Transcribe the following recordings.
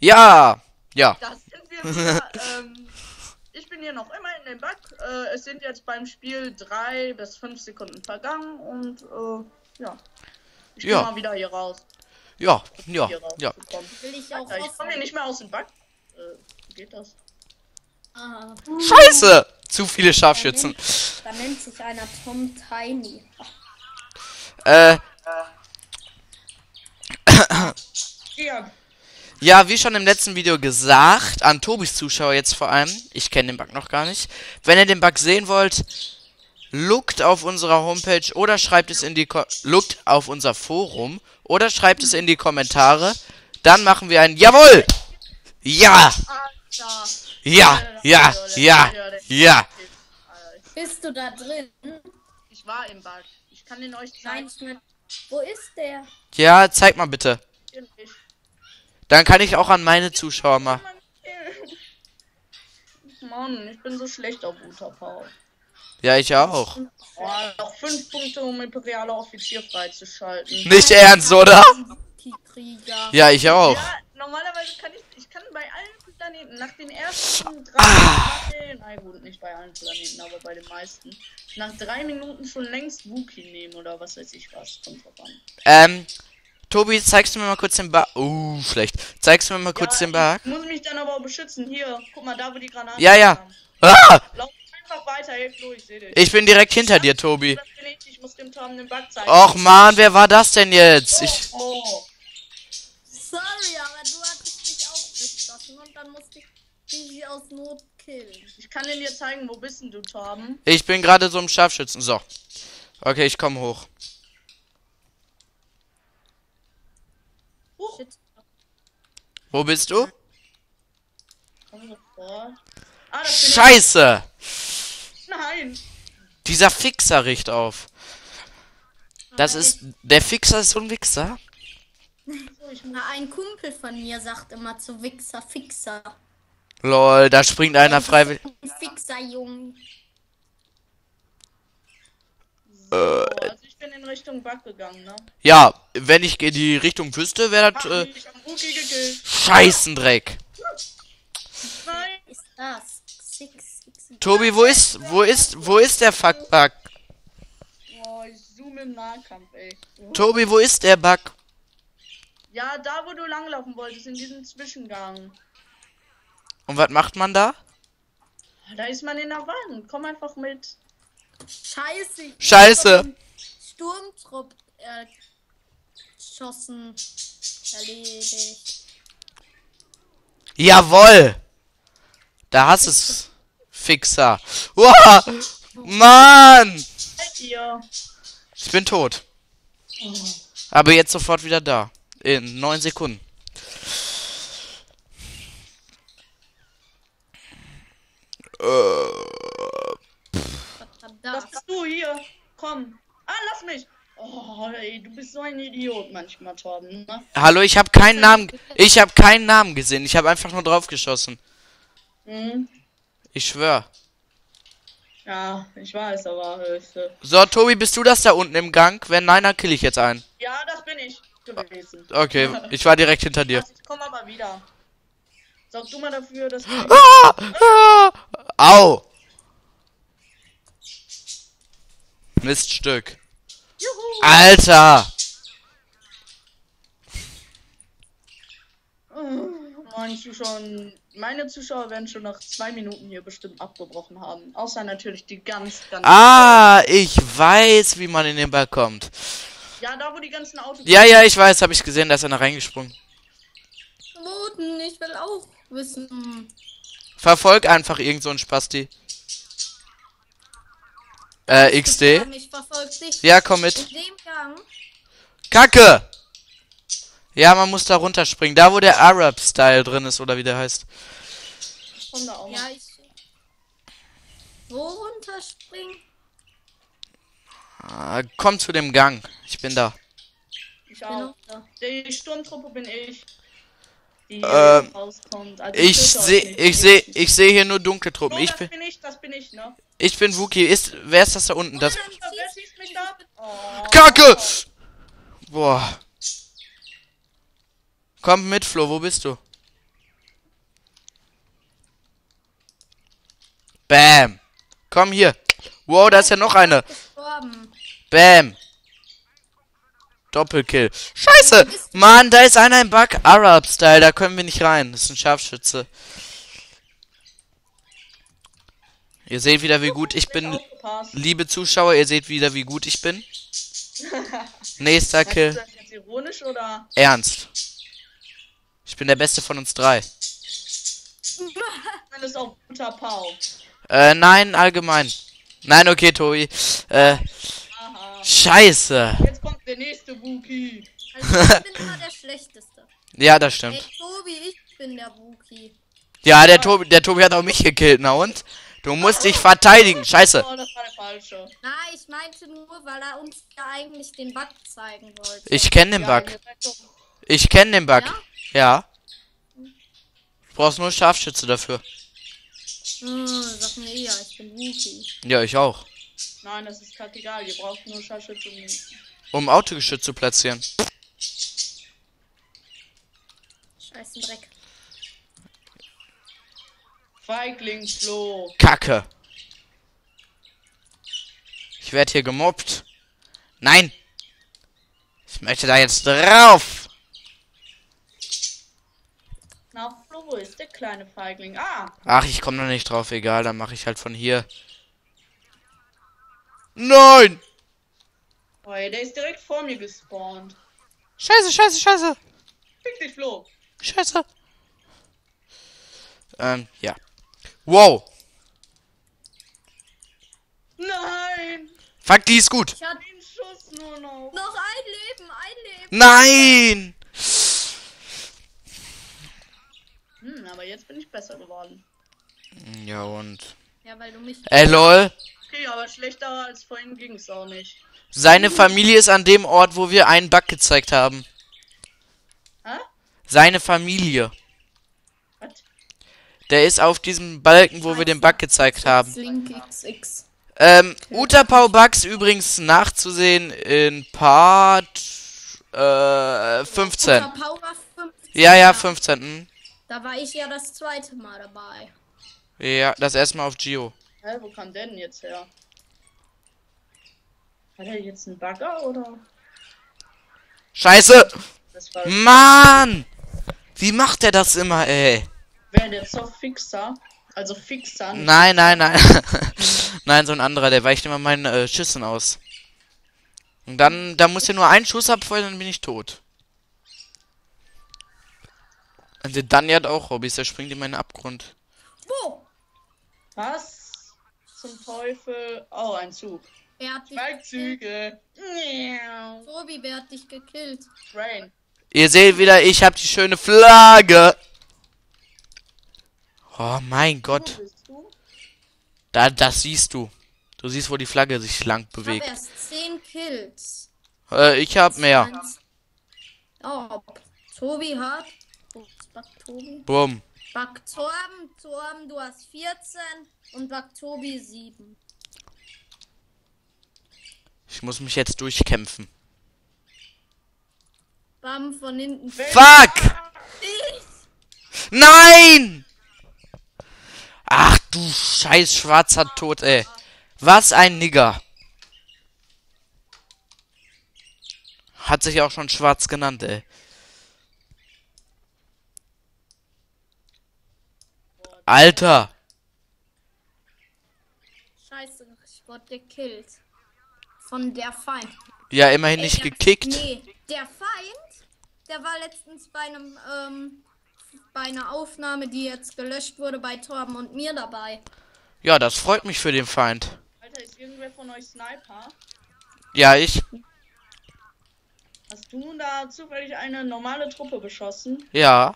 Ja! Ja. Das sind wir wieder. Ich bin hier noch immer in dem Bug. Es sind jetzt beim Spiel 3 bis 5 Sekunden vergangen und ja. Ich komme mal wieder hier raus. Ja, ja, ja. Ich komme hier nicht mehr aus dem Bug. Wie geht das? Ah. Scheiße! Zu viele Scharfschützen. Da nennt sich einer Tom Tiny. Ja. Ja, wie schon im letzten Video gesagt, an Tobis Zuschauer jetzt vor allem, ich kenne den Bug noch gar nicht. Wenn ihr den Bug sehen wollt, lookt auf unserer Homepage oder schreibt es in die lookt auf unser Forum oder schreibt es in die Kommentare. Dann machen wir ein Jawohl! Ja! Ja! Ja! Ja! Ja! Bist du da drin? Ich war im Bug. Ich kann den euch zeigen. Wo ist der? Ja, zeig mal bitte. Dann kann ich auch an meine Zuschauer machen. Mann, ich bin so schlecht auf Utapau. Ja, ich auch. Oh, noch 5 Punkte, um imperialer Offizier freizuschalten. Nicht ernst, oder? Ja, ich auch. Ja, normalerweise kann ich kann bei allen Planeten, nach den ersten 3 Minuten, nein gut, nicht bei allen Planeten, aber bei den meisten, nach 3 Minuten schon längst Wookie nehmen oder was weiß ich was, kommt drauf an. Tobi, zeigst du mir mal kurz den Bug? Schlecht. Zeigst du mir mal kurz den Bug? Ich muss mich dann aber auch beschützen. Hier, guck mal, da wo die Granaten haben. Ah! Lauf einfach weiter, hey Flo, ich seh dich. Ich bin direkt hinter dir, Tobi. Ich muss dem Tom den Bug zeigen. Och man, wer war das denn jetzt? Sorry, aber du hattest mich auch geschossen und dann musste ich sie aus Not killen. Ich kann dir zeigen, wo bist denn du, Torben? Ich bin gerade so im Scharfschützen. So. Okay, ich komme hoch. Wo bist du? Scheiße! Nein! Dieser Fixer riecht auf. Das ist. Der Fixer ist so ein Wichser. Ein Kumpel von mir sagt immer zu Wichser, Fixer. Lol, da springt einer freiwillig. Fixer, Junge. So, also ich bin in Richtung Bug gegangen, ne? Ja, wenn ich die Richtung wüsste, wäre das. Scheißendreck. Nein. Ist das? Tobi, wo ist der Fuck-Bug? Boah, ich zoome im Nahkampf, ey. Tobi, wo ist der Bug? Ja, da wo du langlaufen wolltest, in diesem Zwischengang. Und was macht man da? Da ist man in der Wand. Komm einfach mit. Scheiße. Scheiße. Sturmtrupp geschossen. Erledigt. Jawoll. Da hast es. Fixer. Uah. Mann. Ich bin tot. Aber jetzt sofort wieder da. In 9 Sekunden. Das bist du hier. Komm. Ah, lass mich. Oh, ey, du bist so ein Idiot manchmal, Torben. Ne? Hallo, ich habe keinen Namen. Ich habe keinen Namen gesehen. Ich habe einfach nur drauf geschossen. Mhm. Ich schwör. Ja, ich weiß, aber so, Tobi, bist du das da unten im Gang? Wenn nein, dann kill ich jetzt einen. Ja, das bin ich gewesen. Okay, ich war direkt hinter dir. Also, ich komm aber wieder. Sorg du mal dafür, dass du Au! Miststück. Juhu. Alter! Meine Zuschauer werden schon nach 2 Minuten hier bestimmt abgebrochen haben. Außer natürlich die ganz. Ich weiß, wie man in den Ball kommt. Ja, da wo die ganzen Autos. Ja, ja, ich weiß, habe ich gesehen, da ist einer reingesprungen. Boden, ich will auch wissen. Verfolg einfach irgend so einen Spasti. XD. Ja, komm mit. Kacke! Ja, man muss da runterspringen. Da, wo der Arab-Style drin ist, oder wie der heißt. Ja, ich... Wo runterspringen? Ah, komm zu dem Gang. Ich bin da. Ich auch. Die Sturmtruppe bin ich. Die rauskommt. Also ich sehe hier nur dunkle Truppen. So, das bin ich, ne? Ich bin Wookie. Wer ist das da unten? Das mich da? Oh. Kacke! Boah. Komm mit, Flo, wo bist du? Komm hier. Wow, da ist ja noch eine. Bam. Doppelkill. Scheiße. Mann, da ist einer im Bug. Arab-Style, da können wir nicht rein. Das ist ein Scharfschütze. Ihr seht wieder, wie gut ich bin. Liebe Zuschauer, ihr seht wieder, wie gut ich bin. Nächster Kill. Ist das jetzt ironisch oder? Ernst. Ich bin der Beste von uns drei. Dann ist auch Utapau. Nein, allgemein. Nein, okay, Tobi. Scheiße. Jetzt kommt der nächste Wookie. Also ich bin immer der Schlechteste. Ja, das stimmt. Ey, Tobi, ich bin der Wookie. Ja, der Tobi hat auch mich gekillt, na und? Du musst dich verteidigen, scheiße. Oh, das war der falsche. Nein, ich meinte nur, weil er uns ja eigentlich den Bug zeigen wollte. Ich kenne den Bug. Ich kenne den Bug. Ja. Du brauchst nur Scharfschütze dafür. Sag mir eher, ich bin Wookie. Ja, ich auch. Nein, das ist kackegal. Ihr braucht nur Scharfschütze, um Autogeschütz zu platzieren. Scheißen Dreck. Feigling Flo. Kacke. Ich werde hier gemobbt. Nein. Ich möchte da jetzt drauf. Na, Flo, wo ist der kleine Feigling? Ah. Ach, ich komme noch nicht drauf. Egal, dann mache ich halt von hier. Nein! Oh, der ist direkt vor mir gespawnt. Scheiße, scheiße, scheiße! Fick dich, Flo! Scheiße! Ja. Wow! Nein! Fuck, die ist gut! Ich hab den Schuss nur noch! Noch ein Leben! Nein! Hm, aber jetzt bin ich besser geworden. Ja, und? Ja, weil du mich... Ey, lol! Okay, aber schlechter als vorhin ging es auch nicht. Seine Familie ist an dem Ort, wo wir einen Bug gezeigt haben. Hä? Seine Familie. Was? Der ist auf diesem Balken, wo wir den Bug gezeigt haben. XX. Utapau-Bugs übrigens nachzusehen in Part 15. Utapau war 15. Ja, ja, 15. Hm. Da war ich ja das zweite Mal dabei. Ja, das erste Mal auf Gio. Hä, wo kam der denn jetzt her? Hat er jetzt einen Bagger oder? Scheiße! Mann! Wie macht der das immer, ey? Wer, der Softfixer? Also Fixer? Nein, nein, nein. Nein, so ein anderer, der weicht immer meinen Schüssen aus. Und da muss ja nur ein Schuss abfeuern, dann bin ich tot. Und der Dani hat auch Hobbys, der springt in meinen Abgrund. Wo? Was? Zum Teufel. Oh, ein Zug. Wer hat dich gekillt? Tobi, wer hat dich gekillt? Rain. Ihr seht wieder, ich habe die schöne Flagge. Oh mein Gott. Wo bist du? Das siehst du. Du siehst, wo die Flagge sich lang bewegt. Ich habe erst 10 Kills. Ich habe mehr. Oh, Tobi hat... Oh, Tobi. Bumm. Back Torben, du hast 14 und Back Tobi 7. Ich muss mich jetzt durchkämpfen. Bam, von hinten. Fuck! Nein! Ach du scheiß schwarzer Tod, ey. Was ein Nigger. Hat sich auch schon schwarz genannt, ey. Alter! Scheiße, ich wurde gekillt. Von der Feind. Ja, immerhin nicht gekickt. Nee, der Feind, der war letztens bei einem, bei einer Aufnahme, die jetzt gelöscht wurde, bei Torben und mir dabei. Ja, das freut mich für den Feind. Alter, ist irgendwer von euch Sniper? Ja, ich. Hast du da zufällig eine normale Truppe beschossen? Ja.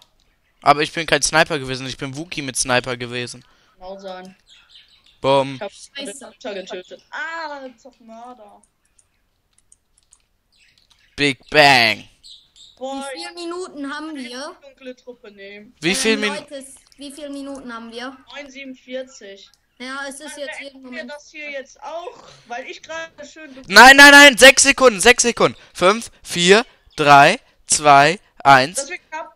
Aber ich bin kein Sniper gewesen, ich bin Wookie mit Sniper gewesen. Genau sein. Boom. Ich hab den Doktor getötet. Ah, das ist doch Mörder. Big Bang. Boah, wie viele Minuten haben wir? Dunkle Truppe nehmen. Wie viele Minuten haben wir? 9,47. Ja, es ist jetzt jeden Moment. Das hier jetzt auch, weil ich gerade schön... Nein, nein, nein, 6 Sekunden, 6 Sekunden. 5, 4, 3, 2, 1. Das wird knapp.